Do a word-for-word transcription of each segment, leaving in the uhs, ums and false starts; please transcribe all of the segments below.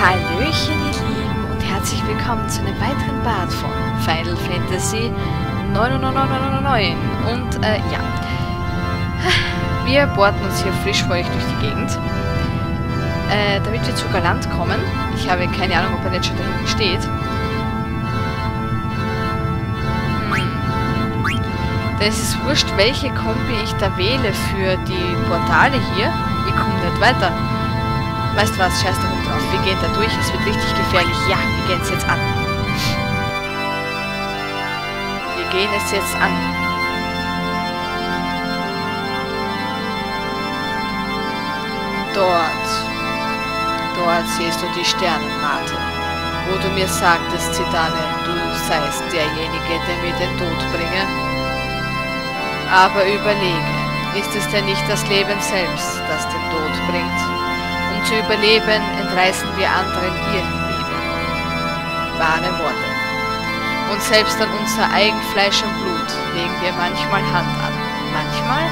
Hallöchen ihr Lieben und herzlich willkommen zu einem weiteren Part von Final Fantasy neun neun neun neun neun. Und äh, ja, wir bohrten uns hier frisch für euch durch die Gegend, äh, damit wir zu Galant kommen. Ich habe keine Ahnung, ob er jetzt schon da hinten steht. Hm. Das ist wurscht, welche Kombi ich da wähle für die Portale hier. Ich komme nicht weiter. Weißt du was, scheiß da rum drauf. Wir gehen da durch, es wird richtig gefährlich. Ja, wir gehen es jetzt an. Wir gehen es jetzt an. Dort. Dort siehst du die Sternenmate, wo du mir sagtest, Zidane, du seist derjenige, der mir den Tod bringe. Aber überlege, ist es denn nicht das Leben selbst, das den Tod bringt? Um zu überleben, entreißen wir anderen ihr Leben. Wahre Worte. Und selbst an unser eigen Fleisch und Blut legen wir manchmal Hand an. Manchmal?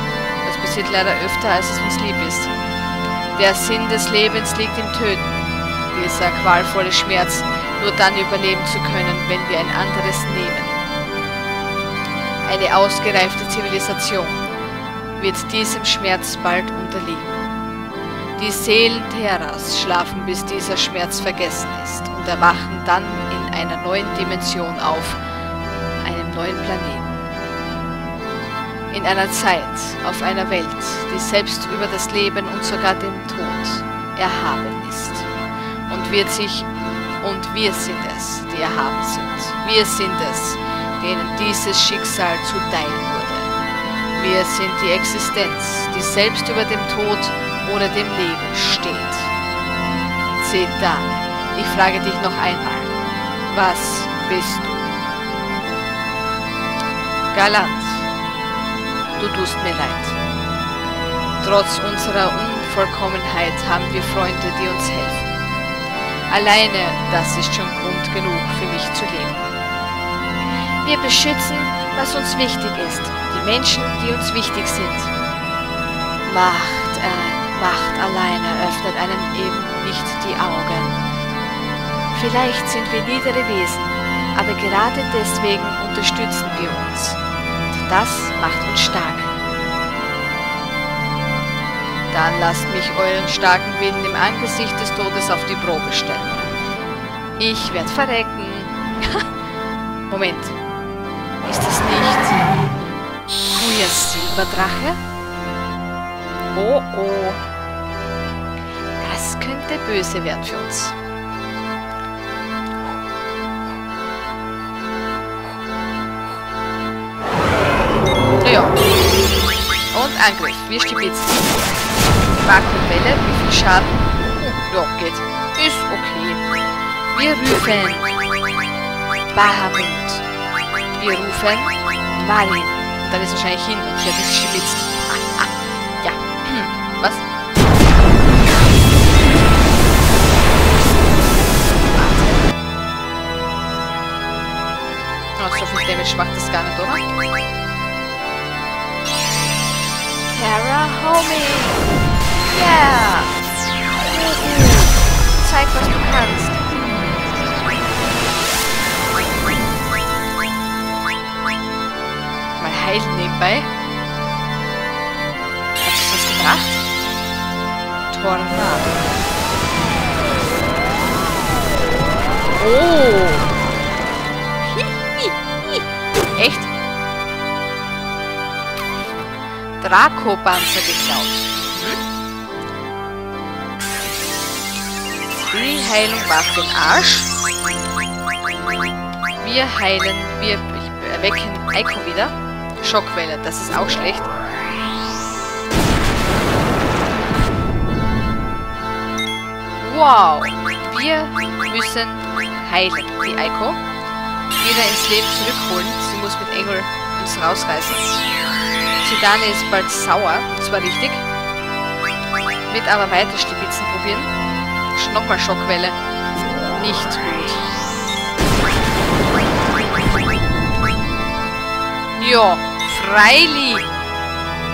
Das passiert leider öfter, als es uns lieb ist. Der Sinn des Lebens liegt im Töten. Dieser qualvolle Schmerz, nur dann überleben zu können, wenn wir ein anderes nehmen. Eine ausgereifte Zivilisation wird diesem Schmerz bald unterliegen. Die Seelen Terras schlafen, bis dieser Schmerz vergessen ist, und erwachen dann in einer neuen Dimension auf, einem neuen Planeten. In einer Zeit, auf einer Welt, die selbst über das Leben und sogar den Tod erhaben ist. Und wird sich, und wir sind es, die erhaben sind. Wir sind es, denen dieses Schicksal zuteil wurde. Wir sind die Existenz, die selbst über dem Tod oder dem Leben steht. Seht da, ich frage dich noch einmal, was bist du? Galant, du tust mir leid. Trotz unserer Unvollkommenheit haben wir Freunde, die uns helfen. Alleine, das ist schon Grund genug für mich zu leben. Wir beschützen, was uns wichtig ist, die Menschen, die uns wichtig sind. Macht ein. Macht alleine öffnet einem eben nicht die Augen. Vielleicht sind wir niedere Wesen, aber gerade deswegen unterstützen wir uns. Und das macht uns stark. Dann lasst mich euren starken Willen im Angesicht des Todes auf die Probe stellen. Ich werde verrecken. Moment. Ist das nicht Kujas Silberdrache? Oh oh. Das könnte böse werden für uns. Ja. Und Angriff. Wir stibitz. Vakuumwelle. Wie viel Schaden? Oh, ja, geht. Ist okay. Wir rufen Bahamut. Wir rufen Malin. Und dann ist wahrscheinlich hin. Und hier ist stibitz. Ah, ah. Was? Oh, so viel Damage macht das gar nicht, oder? Terra, Homie! Yeah! Zeig, was du kannst. Mal heilen nebenbei. Hat sich das gebracht? Tornabel. Oh! Hi, hi, hi. Echt? Draco-Panzer geklaut. Die Heilung war für den Arsch. Wir heilen, wir erwecken Eiko wieder. Schockwelle, das ist auch schlecht. Wow, wir müssen heilen, die Eiko. Wieder ins Leben zurückholen. Sie muss mit Engel uns rausreißen. Zidane ist bald sauer, und zwar richtig. Wird aber weiter Stibitzen probieren. Nochmal Schockwelle. Nicht gut. Jo, Freili.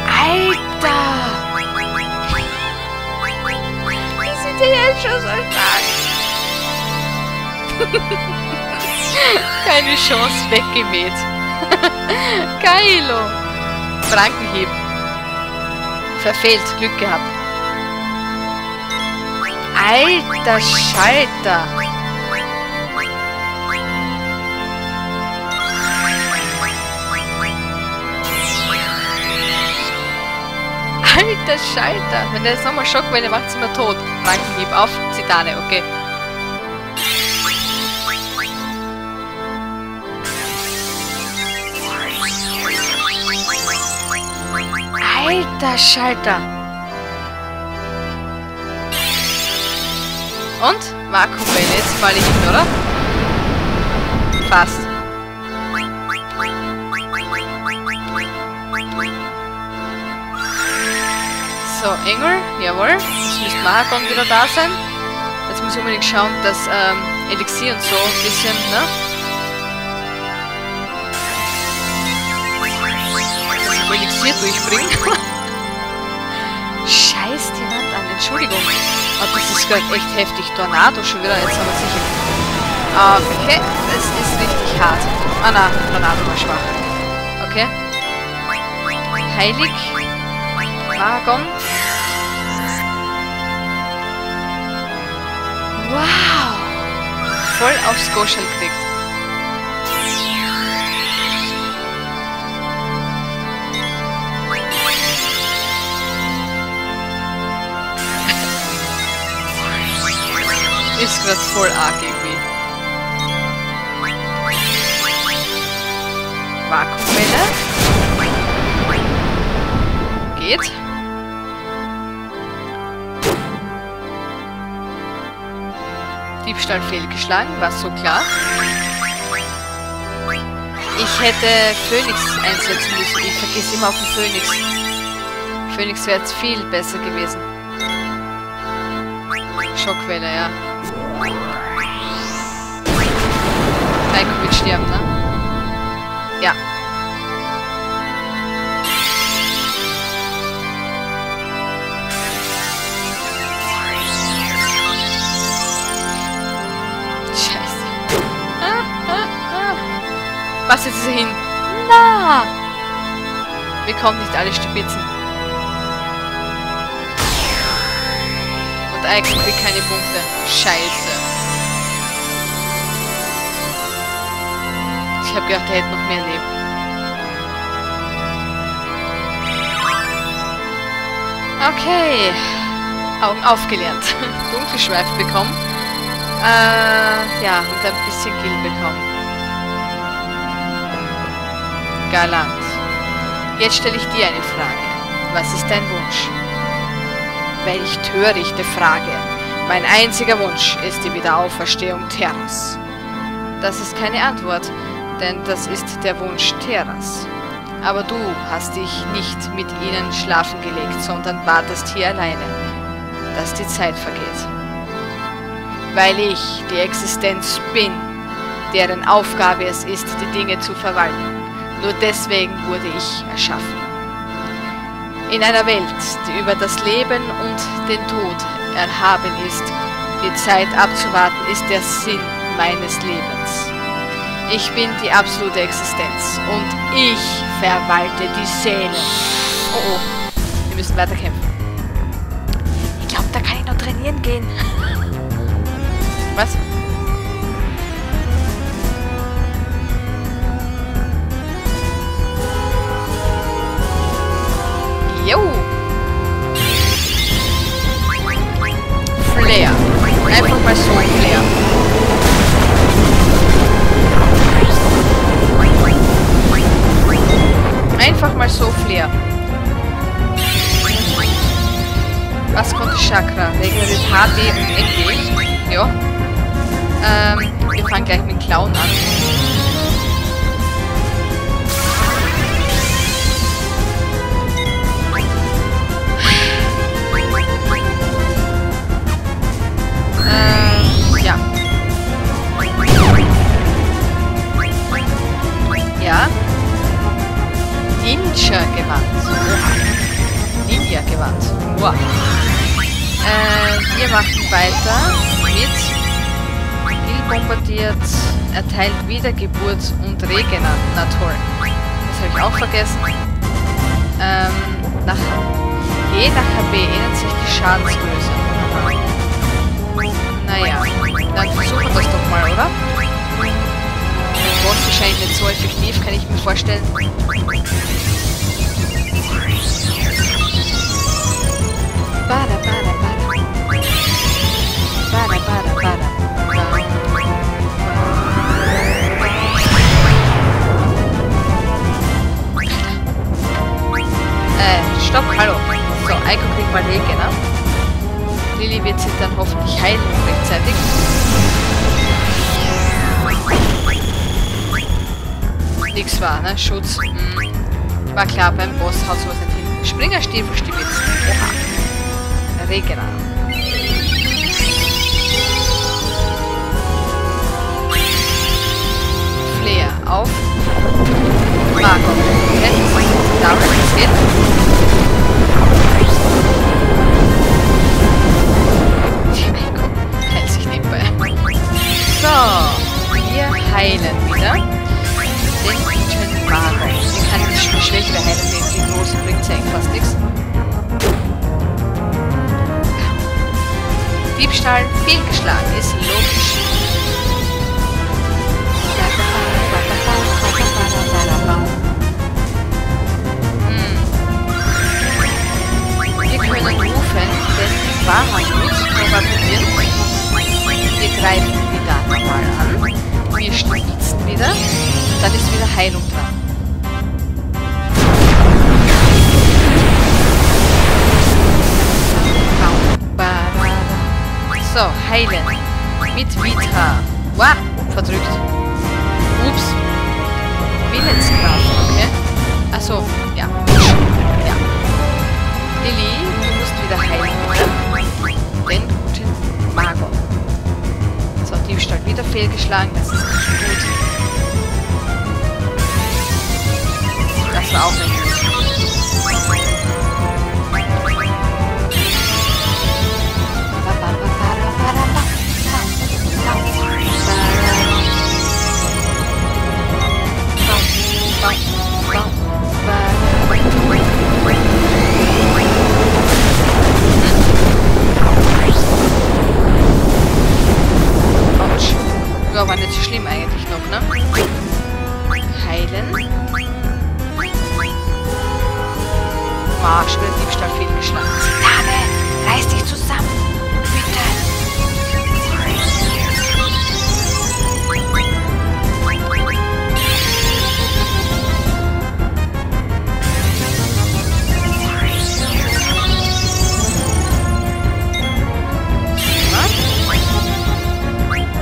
Alter. Die sind ja jetzt schon so stark. Keine Chance, weggemäht. Geilo. Frankenhieb. Verfehlt, Glück gehabt. Alter Schalter. Alter Schalter. Wenn der jetzt nochmal Schockwelle macht, sind wir tot. Frankenhieb auf Zidane, okay. Alter Schalter! Und? War Kuja, jetzt fall ich hin, oder? Fast. So, Engel, jawohl. Jetzt müsste Mahagon wieder da sein. Jetzt muss ich unbedingt schauen, dass ähm, Elixir und so ein bisschen, ne? Elixier durchbringen. Scheiß die Wand an, Entschuldigung. Aber das ist gerade echt heftig. Tornado schon wieder, jetzt aber sicher. Okay, das ist richtig hart. Ah na, Tornado war schwach. Okay. Heilig. Mahagon. Wow. Voll aufs Goschel gekriegt. Ist gerade voll arg irgendwie. Vakuumwelle. Geht. Diebstahl fehlgeschlagen, war so klar. Ich hätte Phoenix einsetzen müssen. Ich vergesse immer auf den Phoenix. Phoenix wäre jetzt viel besser gewesen. Schockwelle, ja. Eiko wird sterben, ne? Ja. Scheiße. Ah, ah, ah. Was, jetzt ist er hin? Na! Wir kommen nicht alle stibitzen. Und Eiko kriegt keine Punkte. Scheiße. Ich hab gedacht, er hätte noch mehr Leben. Okay. Augen aufgelernt. Dunkelschweif bekommen. Äh, ja, und ein bisschen Gil bekommen. Galant. Jetzt stelle ich dir eine Frage. Was ist dein Wunsch? Welch törichte Frage. Mein einziger Wunsch ist die Wiederauferstehung Terras. Das ist keine Antwort. Denn das ist der Wunsch Terras. Aber du hast dich nicht mit ihnen schlafen gelegt, sondern wartest hier alleine, dass die Zeit vergeht. Weil ich die Existenz bin, deren Aufgabe es ist, die Dinge zu verwalten. Nur deswegen wurde ich erschaffen. In einer Welt, die über das Leben und den Tod erhaben ist, die Zeit abzuwarten, ist der Sinn meines Lebens. Ich bin die absolute Existenz und ich verwalte die Seele. Oh oh, wir müssen weiterkämpfen. Ich glaube, da kann ich noch trainieren gehen. Was? Jo! Flair. Einfach mal so ein Flair. Einfach mal so Flair. Was konnte Chakra? Regeneriert H B und N B. Ja. Ähm, wir fangen gleich mit dem Clown an. Ähm, ja. Ja. Ninja-Gewand. Ninja-Gewand. Wow. Äh, wir machen weiter mit Gil bombardiert, erteilt Wiedergeburt und Regenerator. Na toll. Das habe ich auch vergessen. Ähm, nach, je nach H B ändert sich die Schadensgröße. Naja, dann versuchen wir das doch mal, oder? Boss wahrscheinlich nicht so effektiv, kann ich mir vorstellen. Bada, bada, bada. Bada, bada, bada. Äh, stopp, hallo. So, Eiko kriegt mal Lege, ne? Lilly wird sich dann hoffentlich heilen rechtzeitig. Nix war, ne? Schutz. Hm. War klar, beim Boss haut sowas nicht hin. Springerstiefel stimmt jetzt. Oha. Regenerator. Flair auf. Mahagon. Okay. Darum es geht. Die Mahagon hält sich nebenbei. So. Wir heilen wieder. Den schönen Magen. Den kann ich schlecht behalten, den großen bringt ja fast nichts. Diebstahl fehlgeschlagen ist logisch. Hm. Wir können rufen, denn Bahamut nochmal probieren. Wir greifen wieder nochmal an. Wir stürzen wieder. Dann ist wieder Heilung dran. So, heilen. Mit Vita. Wow, verdrückt. Ups. Willenskraft, okay. Achso, ja. Ja. Lilly, du musst wieder heilen. Den guten Mago. So, Diebstahl wieder fehlgeschlagen. Das ist nicht gut. Das war auch nicht gut. Ja, war nicht so schlimm eigentlich noch, ne? Heilen. Marsch, wird Diebstahl fehlgeschlagen. Zidane, reiß dich zusammen. Bitte.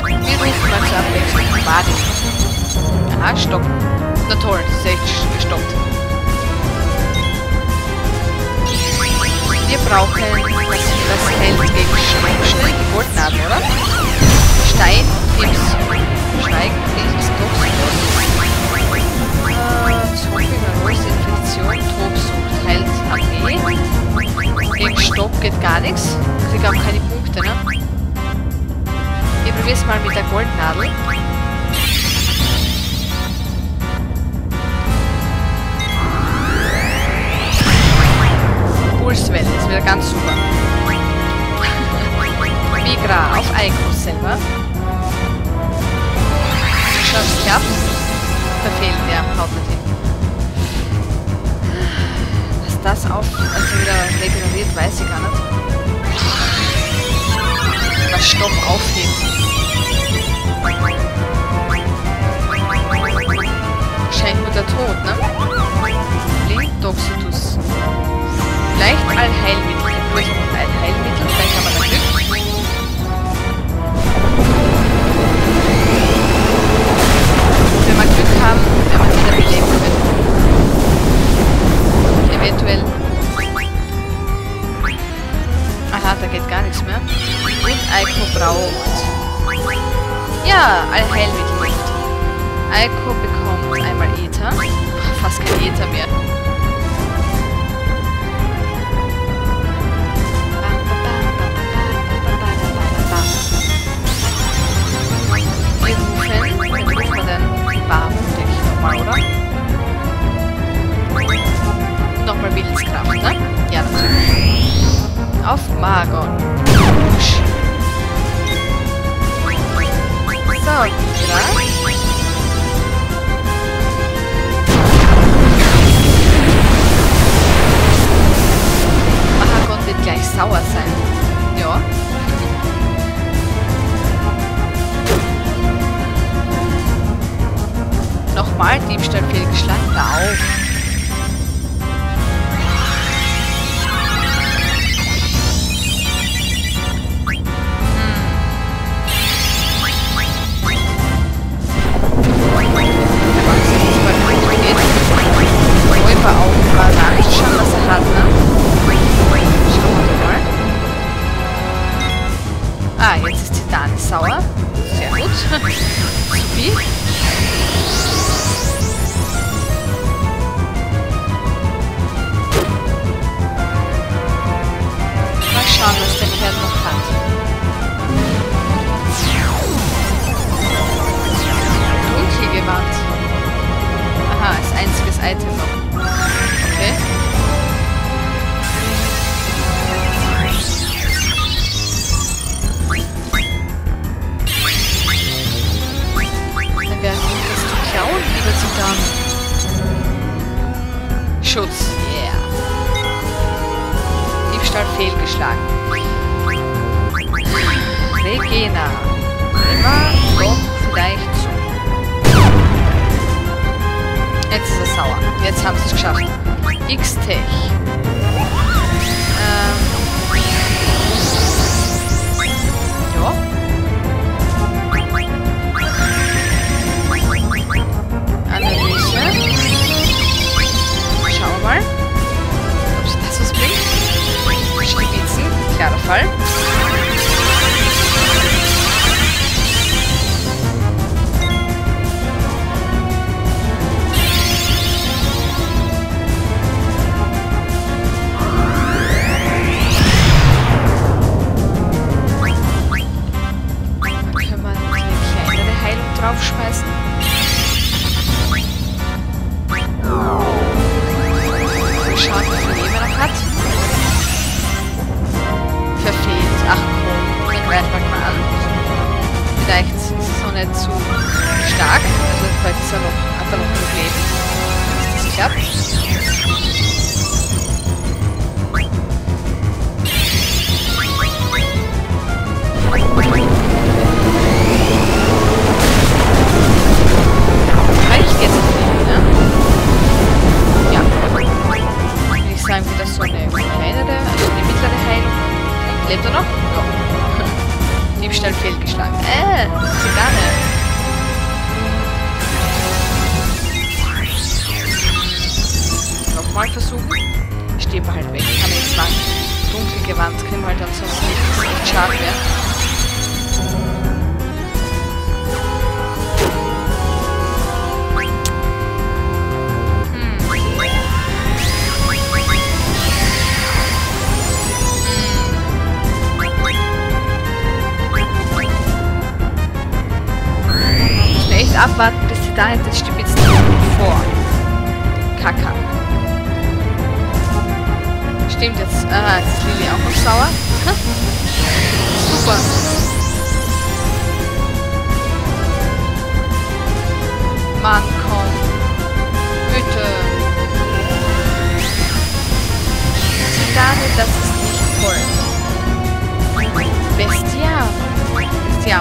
Was? Wir rufen mal zur Abwechslung. Warte. Aha, stopp. Na toll, das ist echt gestoppt. Wir brauchen was, was hält gegen Schreckschnitt, die Goldnadel, oder? Stein, Gips, Schweigen, Gips, Toxidus. Zugehörige Infektion, Tobsucht, heilt H P. Gegen Stopp geht gar nichts. Krieg auch keine Punkte, ne? Wir probieren es mal mit der Goldnadel. Pulswelle ist wieder ganz super. Migra auf Eiko selber. Schau, es klappt. Verfehlt der Hauptmittel. Was das auf, also wieder regeneriert, weiß ich gar nicht. Was Stopp aufhebt. Scheint nur der Tod, ne? Blindtoxidus. Vielleicht Allheilmittel. Durch Allheilmittel, vielleicht haben wir das Glück. Wenn wir Glück haben, wenn wir wieder beleben können. Eventuell. Aha, da geht gar nichts mehr. Und Eiko braucht. Ja, Allheilmittel. Eiko bekommt einmal Ether. Fast kein Ether mehr. So, oder? Gleich sauer sein. Ja. Nochmal Diebstahl fehlgeschlagen. Auf. Räuber auch mal nachschauen, was er hat, ne? Ah, jetzt ist Zidane sauer. Sehr gut. Sophie. Mal schauen, was der Kerl noch hat. Dunkelgewand. Aha, als einziges Item noch. Okay. Wieder zu dann. Schutz. Yeah. Diebstahl fehlgeschlagen. Regena. Immer kommt vielleicht zu. Jetzt ist er sauer. Jetzt haben sie es geschafft. X-Tech. Ähm. Ja. Analyse. Schauen wir mal, ob sie das was bringt. Spitzen, klarer Fall. Dann können wir eine kleinere Heilung draufschmeißen. Schauen, wie viel Leben noch hat. Verfehlt. Ach komm, den greifen wir mal an. Vielleicht ist es auch nicht zu stark. Also vielleicht ist er noch, hat er noch ein Problem. Ist das klappt? Eigentlich geht's nicht mehr, ne? Sagen wir das so eine kleinere, also eine mittlere Heilung. Lebt er noch? Ja. Diebstahl fehlgeschlagen. Äh, Zidane. Nochmal versuchen. Stehen wir halt weg. Kann man jetzt machen. Dunkelgewand können wir halt ansonsten nicht, nicht schaden werden. Abwarten, bis sie da jetzt das Stück jetzt vor. Kaka. Stimmt jetzt. Ah, jetzt ist Lili auch noch sauer. Hm. Super. Mann, komm. Bitte. Zidane, das ist nicht voll. Bestia. Bestia.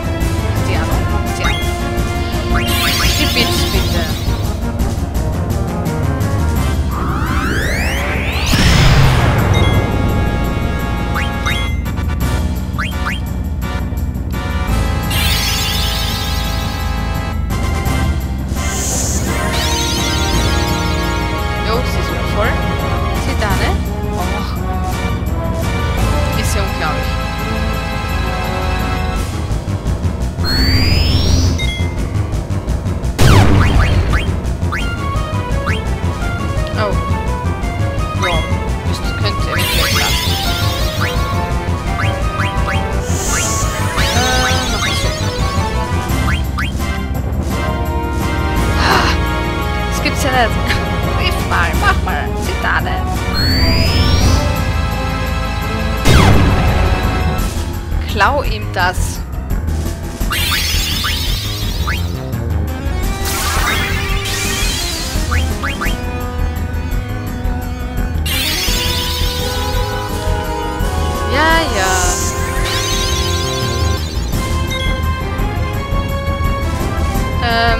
Bestia. Bestia. Die Bits bitte. Jo, sie ist wieder voll. Zidane. Och. Ist ja unglaublich. Riff mal, mach mal, Zidane. Klau ihm das. Ja, ja. Ähm.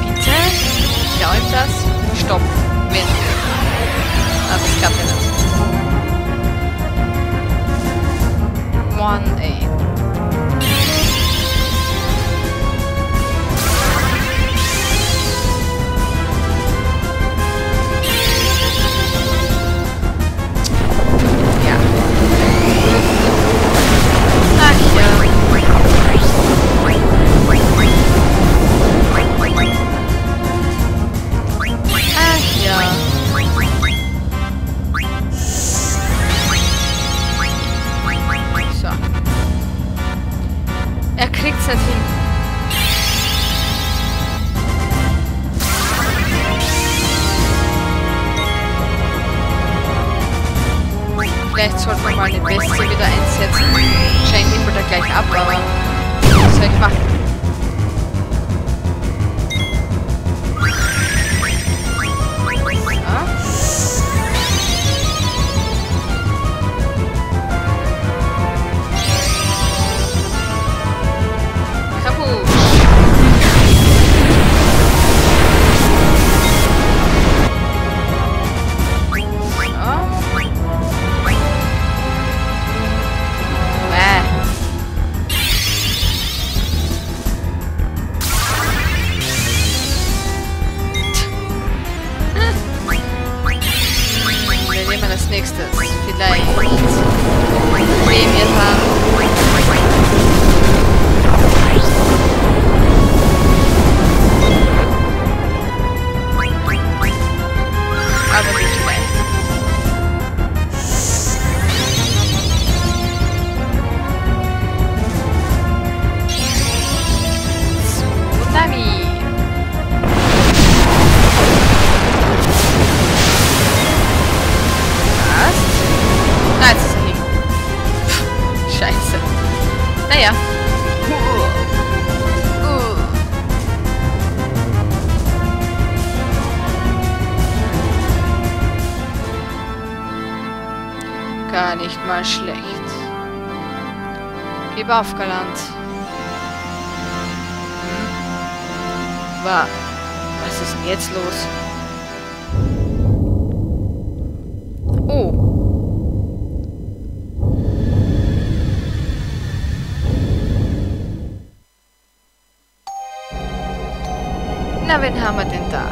Bitte? Ich glaube das. Stopp. Mit. Aber es gab ja das. Mann, ey. Vielleicht sollte man mal eine Bestie wieder einsetzen. Wahrscheinlich nimmt man da gleich ab, aber was soll ich machen? So. Kaputt! So. Als nächstes vielleicht Prämien haben. Aber nicht schlecht. Tsunami. Naja. Uh. Uh. Gar nicht mal schlecht. Gib auf, Galant. Hm? War. Was ist denn jetzt los? Oh. Na, wen haben wir denn da?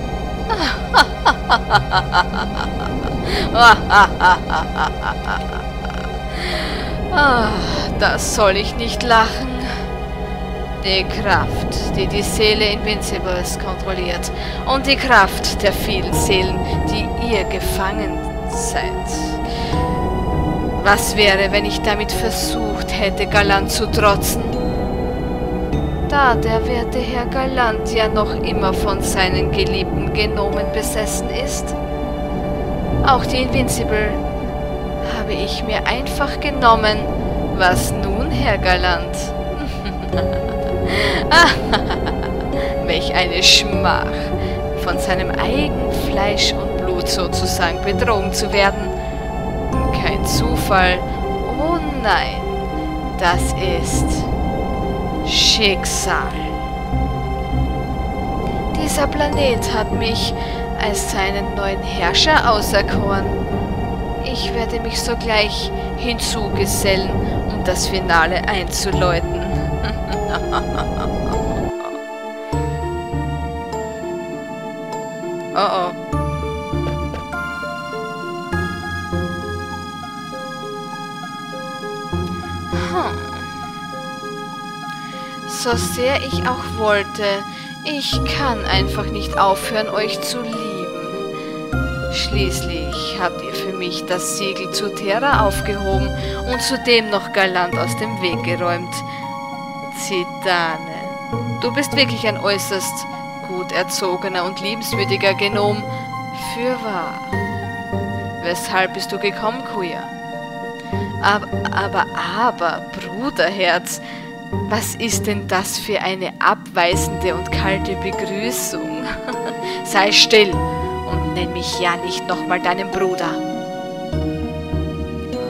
Ah, das soll ich nicht lachen. Die Kraft, die die Seele Invincibles kontrolliert. Und die Kraft der vielen Seelen, die ihr gefangen seid. Was wäre, wenn ich damit versucht hätte, Galant zu trotzen? Da der werte Herr Galant ja noch immer von seinen geliebten Genomen besessen ist. Auch die Invincible habe ich mir einfach genommen. Was nun, Herr Galant? Welch eine Schmach, von seinem eigenen Fleisch und Blut sozusagen betrogen zu werden. Kein Zufall. Oh nein, das ist... Schicksal. Dieser Planet hat mich als seinen neuen Herrscher auserkoren. Ich werde mich sogleich hinzugesellen, um das Finale einzuläuten. Oh oh. Hm. So sehr ich auch wollte, ich kann einfach nicht aufhören, euch zu lieben. Schließlich habt ihr für mich das Siegel zu Terra aufgehoben und zudem noch Galant aus dem Weg geräumt. Zidane, du bist wirklich ein äußerst gut erzogener und liebenswürdiger Genom. Fürwahr. Weshalb bist du gekommen, Kuja? Aber, aber, aber, Bruderherz... Was ist denn das für eine abweisende und kalte Begrüßung? sei still und nenn mich ja nicht nochmal deinen Bruder.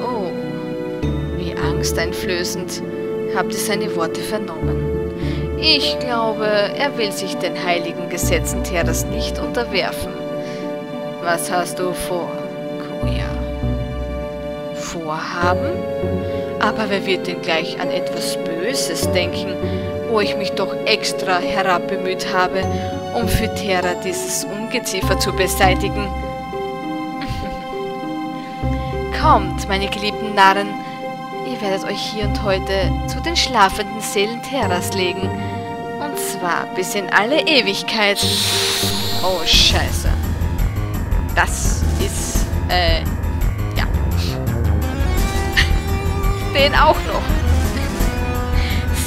Oh, wie angsteinflößend. Habt ihr seine Worte vernommen? Ich glaube, er will sich den heiligen Gesetzen Terras nicht unterwerfen. Was hast du vor, Kuja? Vorhaben? Aber wer wird denn gleich an etwas Böses denken, wo ich mich doch extra herabbemüht habe, um für Terra dieses Ungeziefer zu beseitigen? Kommt, meine geliebten Narren, ihr werdet euch hier und heute zu den schlafenden Seelen Terras legen. Und zwar bis in alle Ewigkeit. Oh, Scheiße. Das ist, äh, ja. Den auch noch.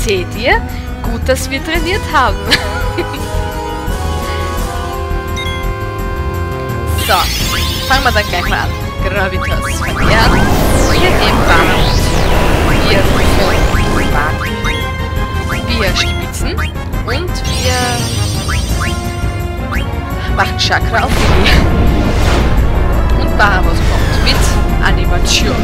Seht ihr? Gut, dass wir trainiert haben. So, fangen wir dann gleich mal an. Gravitas verkehrt. Wir nehmen Bahamut. Wir holen Wagen. Wir spitzen. Und wir machen Chakra auf die Nähe. Und Bahamut kommt mit Animation.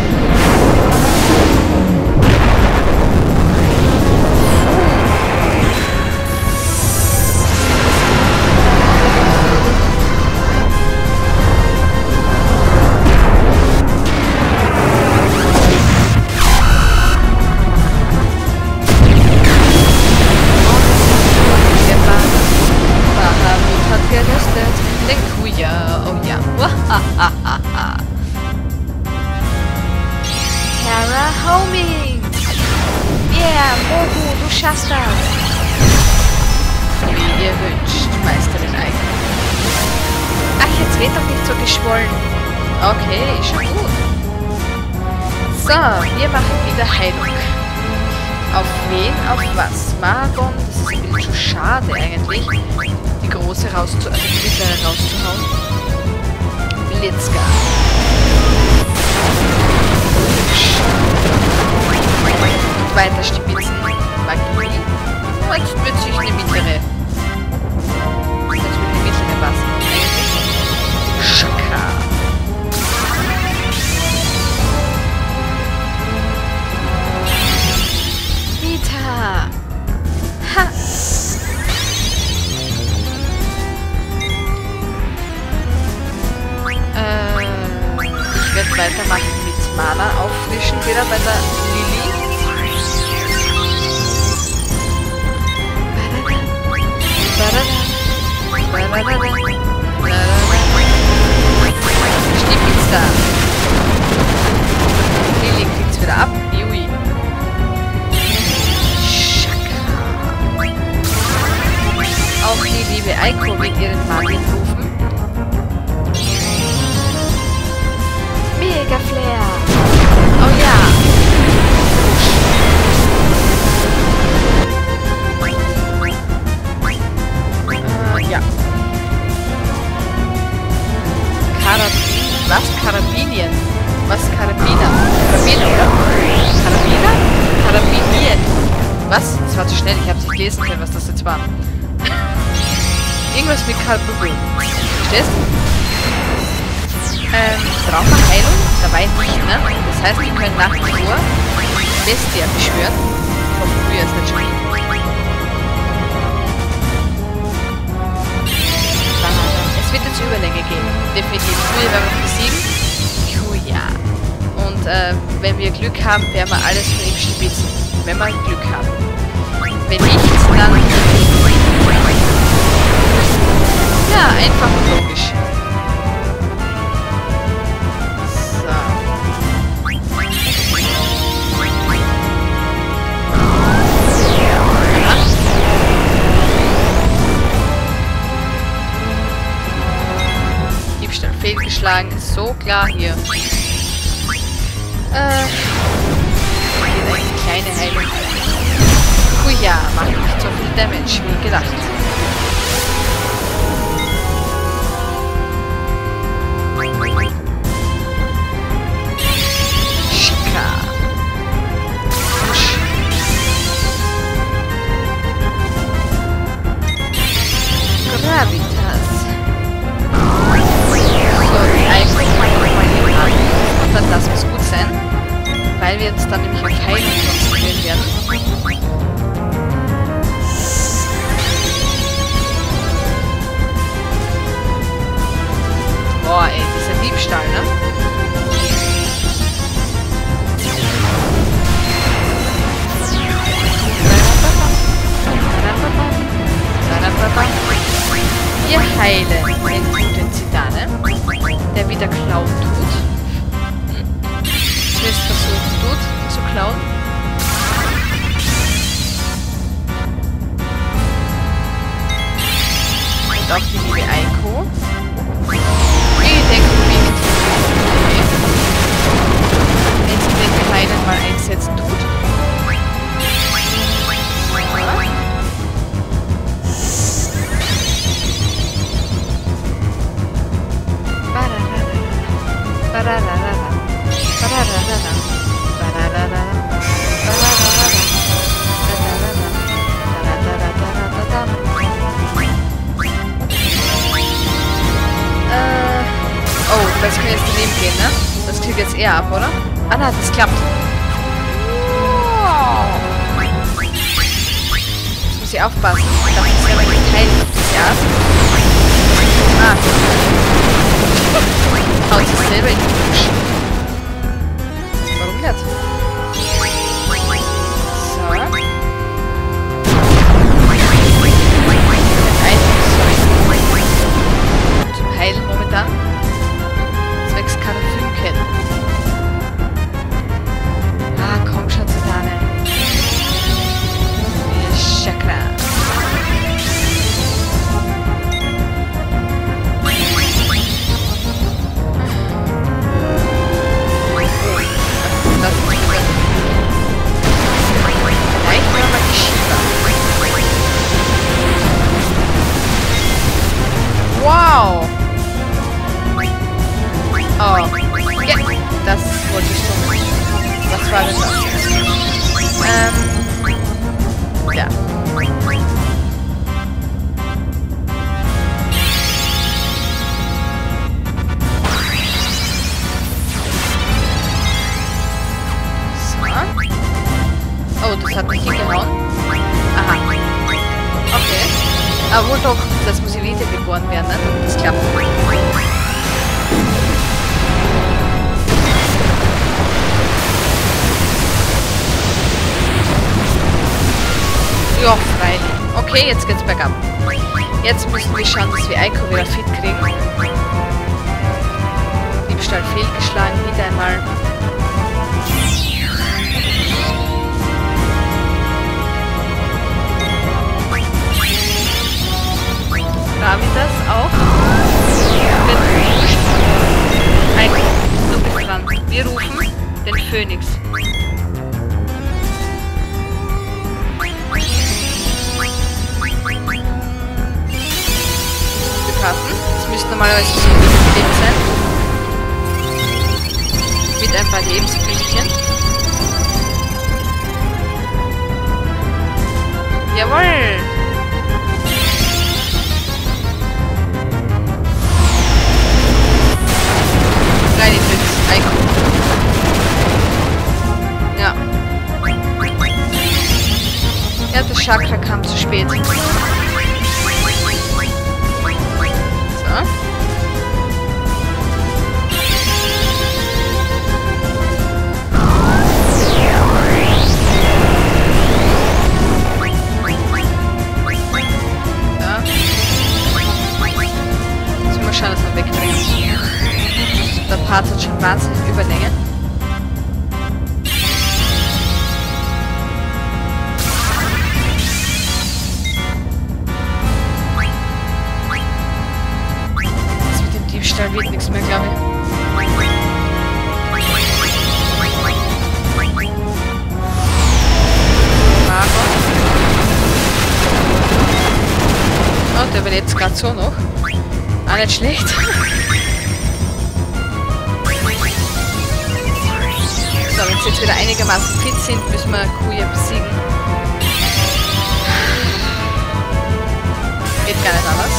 Mahagon, das ist ein bisschen zu schade eigentlich, die große rauszu also die mittlere rauszuhauen. Blitzka. Und weiter Stibitzen. Magie. Oh, jetzt wird sich eine mittlere. Jetzt wird die mittlere passen. Eigentlich. Schakra. Vita. Ha. Äh, ich werde weitermachen mit Mana auffrischen, wieder bei der Lilly. Stimmt's da? Lilly kriegt's wieder ab. Jui. Auch die liebe Eiko mit ihren Magienrufen. Mega Flair! Oh ja! Äh, ja. Karabin. Was? Karabinien? Was? Karabiner? Karabiner, oder? Karabiner? Karabinien. Was? Das war zu schnell, ich hab's nicht lesen können, was das jetzt war. Irgendwas mit Kalbubel. Verstehst du? Ähm, Traumaheilung? Dabei nicht, ne? Das heißt, wir können nach wie vor Bestia beschwören. Ich hoffe, Kuja ist nicht schlimm. Es wird jetzt Überlänge geben. Definitiv. Kuja werden wir besiegen. Kuja. Und äh, wenn wir Glück haben, werden wir alles von ihm stibitzen. Wenn wir Glück haben. Wenn nicht, dann... Ja, einfach und logisch. So. Diebstahl fehlgeschlagen, ist so klar hier. Äh. Hier eine kleine Heilung. Kuja, macht nicht so viel Damage wie gedacht. Gravitas. weil wir jetzt dann nämlich auf Heilung konzentrieren werden. Boah, ey, das ist ein Diebstahl, ne? Wir heilen den guten Zidane, der wieder klauen tut. Hm. Zuerst versuchen tut, zu klauen. Und auch die liebe Eiko. Ich denke nicht. Wenn sie den Heilen mal einsetzen tut. Das kann jetzt daneben gehen, ne? Das kriegt jetzt eher ab, oder? Ah, na, das klappt. Wow. Jetzt muss ich aufpassen. Ich dachte, das wäre ein Teil dieses Jahr. Ah. Haut sich selber in den Busch. Warum nicht? So. Ein Zum Heilen momentan. Kartoffeln. Ah, komm schon, Zidane. Chakra. Das ist gut. Vielleicht mal die Schieber. Wow! Oh, ja, das wollte ich schon. Was war das? Ähm, ja. So. Oh, das hat mich hier gehauen. Aha. Okay. Aber doch, das muss wiedergeboren werden, ne? Das klappt. Ja, freilich. Okay, jetzt geht's bergab. Jetzt müssen wir schauen, dass wir Eiko wieder fit kriegen. Diebstahl fehlgeschlagen, wieder einmal. Haben wir das auch? Eiko, du bist dran. Wir rufen den Phoenix. Das müsste normalerweise so ein bisschen Leben sein. Mit ein paar Lebensblümchen. Jawohl! Nein, ich will das Eiko. Ja. Ja, das Chakra kam zu spät. Part hat schon wahnsinnig Überlänge. Das mit dem Diebstahl wird nichts mehr, glaube ich. Mahagon. Oh, der wird jetzt gerade so noch. Ah, nicht schlecht. So, wenn sie jetzt wieder einigermaßen fit sind, müssen wir Kuja besiegen. Geht gar nicht anders.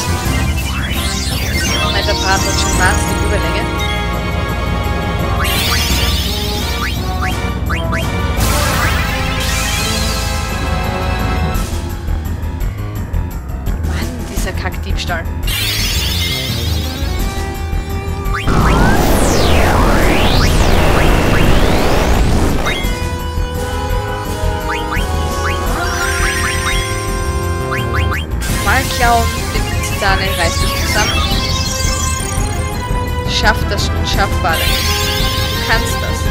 Nein, der Part hat schon wahnsinnig Überlänge. Zidane reißt es zusammen. Schafft das Unschaffbare. Du kannst das.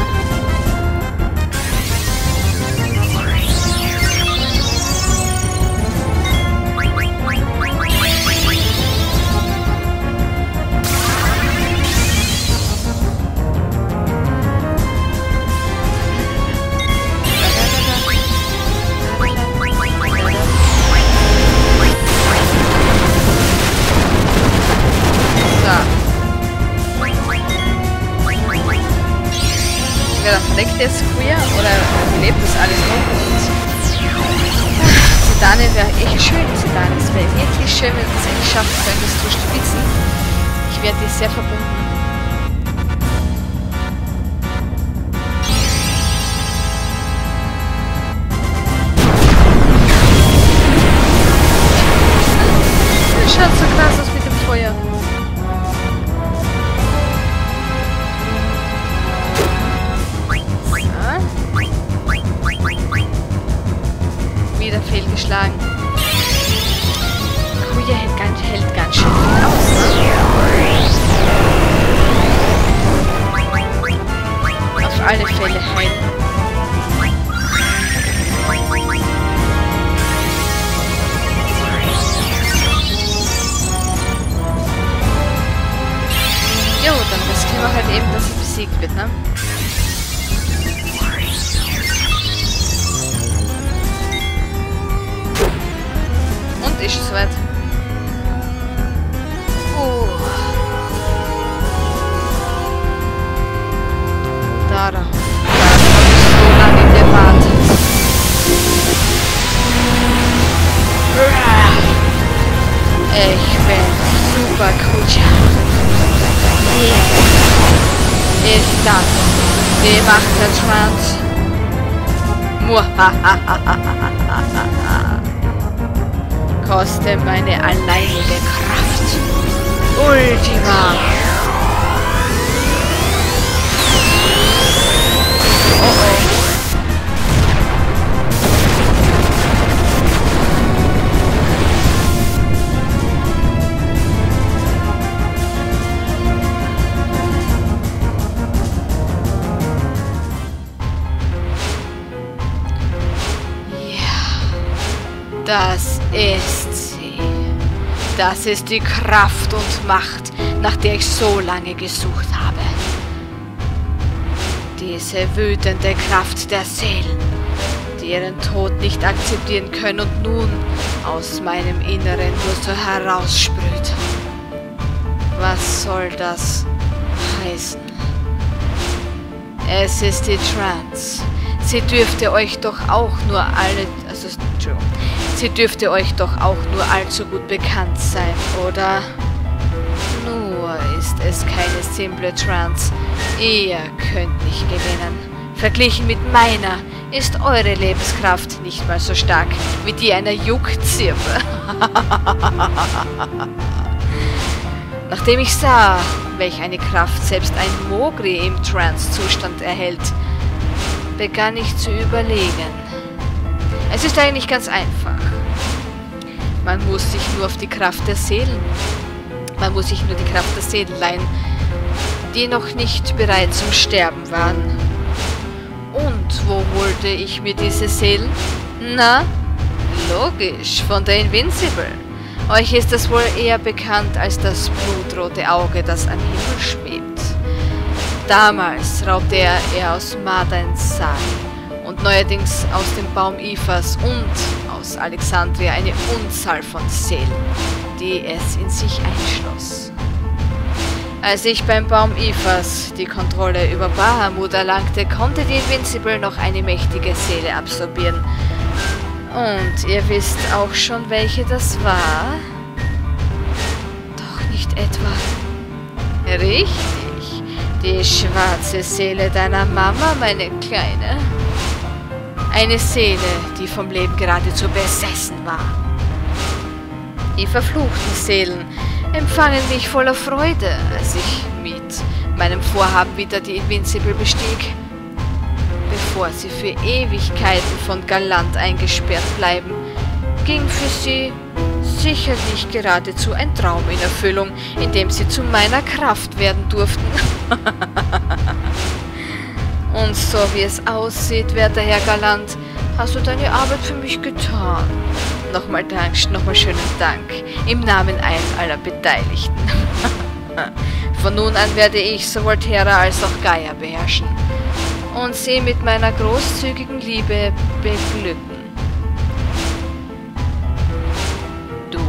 Verdeckt jetzt Kuja oder lebt das alles unter uns? Zidane wäre echt schön, Zidane. Es wäre wirklich schön, wenn du es endlich schaffen könntest, du Spitzen. Ich werde dich sehr verbunden. Das schaut so krass aus mit dem Feuer. Wieder fehlgeschlagen. Kuja hält ganz, hält ganz schön gut aus. Ne? Auf alle Fälle heilen. Jo, dann riskieren wir halt eben, dass sie besiegt wird, ne? Ist es weit. Oh. Da, da. Da habe ich so lange gewartet. Ich bin super Kuja. Yeah. Ist das. Die macht den Trance. Muhahahahahahahaha. Koste meine alleinige Kraft. Ultima. Oh oh. Ja. Das ist. Das ist die Kraft und Macht, nach der ich so lange gesucht habe. Diese wütende Kraft der Seelen, die ihren Tod nicht akzeptieren können und nun aus meinem Inneren nur so heraussprüht. Was soll das heißen? Es ist die Trance. Sie dürfte euch doch auch nur alle... Also, Entschuldigung. Sie dürfte euch doch auch nur allzu gut bekannt sein, oder? Nur ist es keine simple Trance. Ihr könnt nicht gewinnen. Verglichen mit meiner ist eure Lebenskraft nicht mal so stark wie die einer Juckzirpe. Nachdem ich sah, welch eine Kraft selbst ein Mogri im Trance-Zustand erhält, begann ich zu überlegen. Es ist eigentlich ganz einfach. Man muss sich nur auf die Kraft der Seelen... Man muss sich nur die Kraft der Seelen leihen, die noch nicht bereit zum Sterben waren. Und wo holte ich mir diese Seelen? Na, logisch, von der Invincible. Euch ist das wohl eher bekannt als das blutrote Auge, das am Himmel schwebt. Damals raubte er er aus Madains Sarg. Und neuerdings aus dem Baum Ifas und aus Alexandria eine Unzahl von Seelen, die es in sich einschloss. Als ich beim Baum Ifas die Kontrolle über Bahamut erlangte, konnte die Invincible noch eine mächtige Seele absorbieren. Und ihr wisst auch schon, welche das war? Doch nicht etwa. Richtig, die schwarze Seele deiner Mama, meine Kleine. Eine Seele, die vom Leben geradezu besessen war. Die verfluchten Seelen empfangen mich voller Freude, als ich mit meinem Vorhaben wieder die Invincible bestieg. Bevor sie für Ewigkeiten von Galant eingesperrt bleiben, ging für sie sicherlich geradezu ein Traum in Erfüllung, in dem sie zu meiner Kraft werden durften. Und so wie es aussieht, werter Herr Galant, hast du deine Arbeit für mich getan. Nochmal Dank, nochmal schönen Dank. Im Namen eines aller Beteiligten. Von nun an werde ich sowohl Terra als auch Gaia beherrschen. Und sie mit meiner großzügigen Liebe beglücken. Du.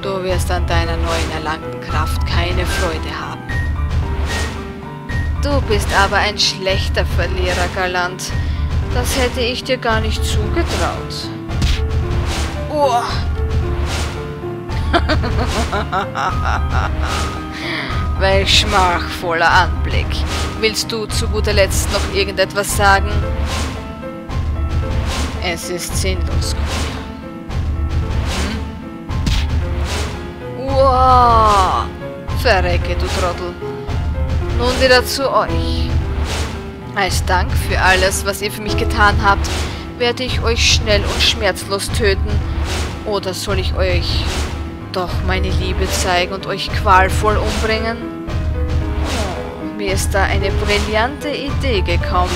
Du wirst an deiner neuen erlangten Kraft keine Freude haben. Du bist aber ein schlechter Verlierer, Galant. Das hätte ich dir gar nicht zugetraut. Oh. Welch schmachvoller Anblick. Willst du zu guter Letzt noch irgendetwas sagen? Es ist sinnlos, Kuja. Hm? Wow. Verrecke, du Trottel. Nun wieder zu euch. Als Dank für alles, was ihr für mich getan habt, werde ich euch schnell und schmerzlos töten. Oder soll ich euch doch meine Liebe zeigen und euch qualvoll umbringen? Oh, mir ist da eine brillante Idee gekommen.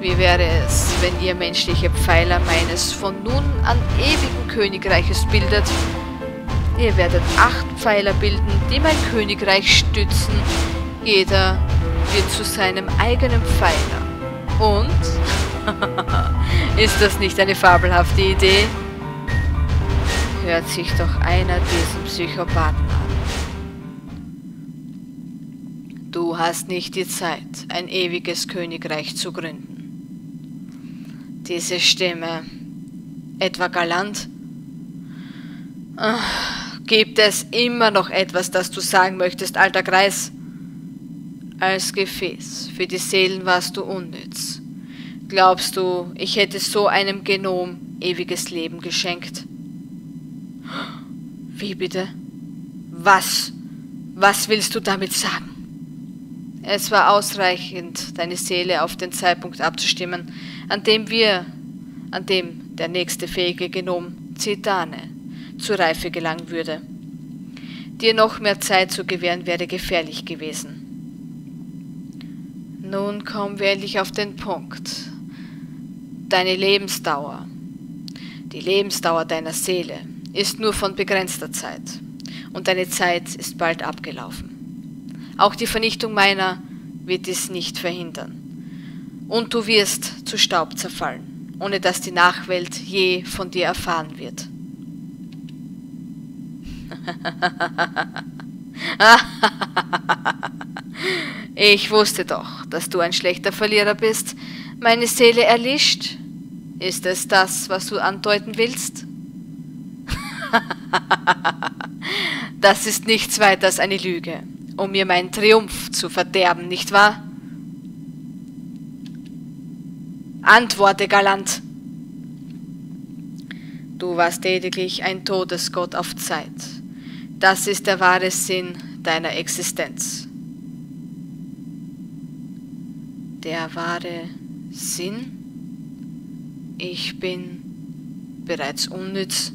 Wie wäre es, wenn ihr menschliche Pfeiler meines von nun an ewigen Königreiches bildet? Ihr werdet acht Pfeiler bilden, die mein Königreich stützen. Jeder wird zu seinem eigenen Pfeiler. Und? Ist das nicht eine fabelhafte Idee? Hört sich doch einer diesen Psychopathen an. Du hast nicht die Zeit, ein ewiges Königreich zu gründen. Diese Stimme, etwa Galant? Ach, gibt es immer noch etwas, das du sagen möchtest, alter Greis? Als Gefäß für die Seelen warst du unnütz. Glaubst du, ich hätte so einem Genom ewiges Leben geschenkt? Wie bitte? Was? Was willst du damit sagen? Es war ausreichend, deine Seele auf den Zeitpunkt abzustimmen, an dem wir, an dem der nächste fähige Genom Zidane zur Reife gelangen würde. Dir noch mehr Zeit zu gewähren, wäre gefährlich gewesen. Nun kommen wir endlich auf den Punkt. Deine Lebensdauer, die Lebensdauer deiner Seele, ist nur von begrenzter Zeit. Und deine Zeit ist bald abgelaufen. Auch die Vernichtung meiner wird dies nicht verhindern. Und du wirst zu Staub zerfallen, ohne dass die Nachwelt je von dir erfahren wird. Ich wusste doch, dass du ein schlechter Verlierer bist. Meine Seele erlischt. Ist es das, was du andeuten willst? Das ist nichts weiter als eine Lüge, um mir meinen Triumph zu verderben, nicht wahr? Antworte, Galant! Du warst lediglich ein Todesgott auf Zeit. Das ist der wahre Sinn deiner Existenz. Der wahre Sinn? Ich bin bereits unnütz.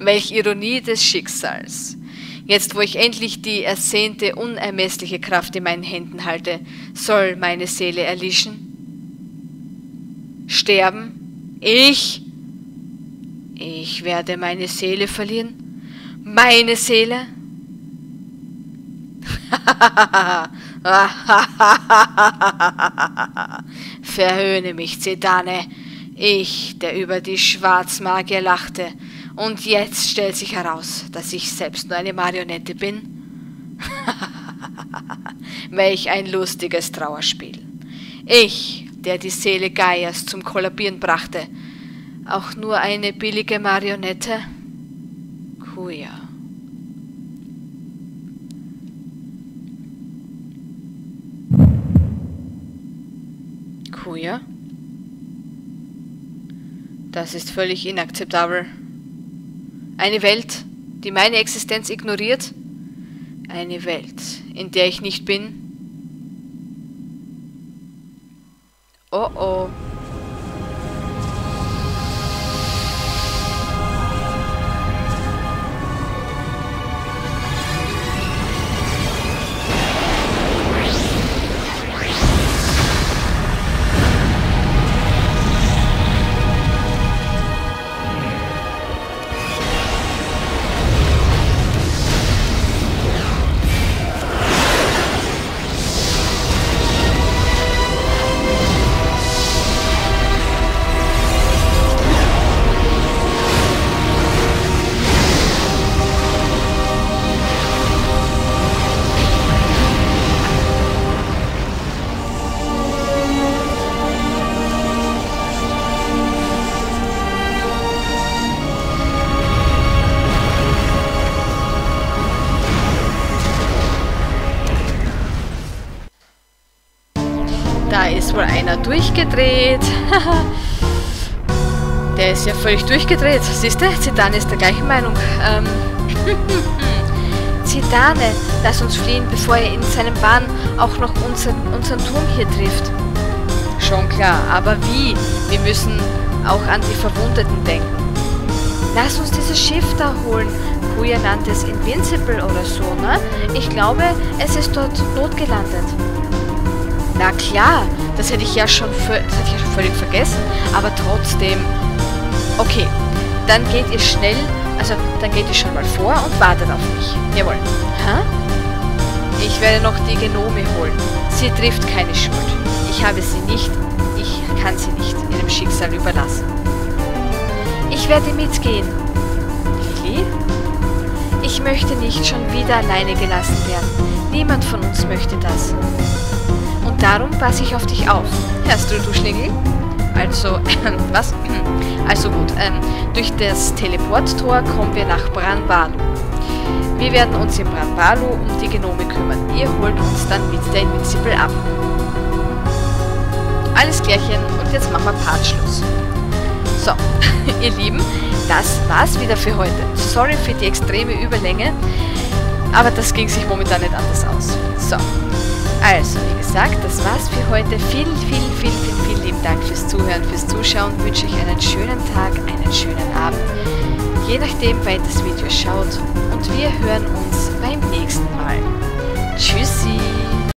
Welch Ironie des Schicksals. Jetzt, wo ich endlich die ersehnte, unermessliche Kraft in meinen Händen halte, soll meine Seele erlischen? Sterben? Ich? Ich werde meine Seele verlieren? Meine Seele? Verhöhne mich, Zidane. Ich, der über die Schwarzmagier lachte. Und jetzt stellt sich heraus, dass ich selbst nur eine Marionette bin. Welch ein lustiges Trauerspiel. Ich, der die Seele Gaias zum Kollabieren brachte. Auch nur eine billige Marionette? Kuja. Kuja? Das ist völlig inakzeptabel. Eine Welt, die meine Existenz ignoriert? Eine Welt, in der ich nicht bin? Oh oh. ist wohl einer durchgedreht. Der ist ja völlig durchgedreht. Siehst du, Zidane ist der gleichen Meinung. Ähm. Zidane, lass uns fliehen, bevor er in seinem Wahn auch noch unseren, unseren Turm hier trifft. Schon klar, aber wie? Wir müssen auch an die Verwundeten denken. Lass uns dieses Schiff da holen. Kuja nannte es Invincible oder so, ne? Ich glaube, es ist dort notgelandet. Na klar, das hätte ich ja schon, das hätte ich ja schon völlig vergessen, aber trotzdem... Okay, dann geht ihr schnell, also dann geht ihr schon mal vor und wartet auf mich. Jawohl. Ha? Ich werde noch die Genome holen. Sie trifft keine Schuld. Ich habe sie nicht, ich kann sie nicht ihrem Schicksal überlassen. Ich werde mitgehen. Lili? Ich möchte nicht schon wieder alleine gelassen werden. Niemand von uns möchte das. Und darum passe ich auf dich auf. Hörst du, du Schlingel? Also, äh, was? Also gut, ähm, durch das Teleporttor kommen wir nach Branvalu. Wir werden uns in Branvalu um die Genome kümmern. Ihr holt uns dann mit der Invincible ab. Alles klärchen und jetzt machen wir Partschluss. So, ihr Lieben, das war's wieder für heute. Sorry für die extreme Überlänge, aber das ging sich momentan nicht anders aus. So, also wie gesagt, das war's für heute. Vielen, vielen, vielen, vielen, vielen lieben Dank fürs Zuhören, fürs Zuschauen. Wünsche euch einen schönen Tag, einen schönen Abend, je nachdem, wann ihr das Video schaut. Und wir hören uns beim nächsten Mal. Tschüssi!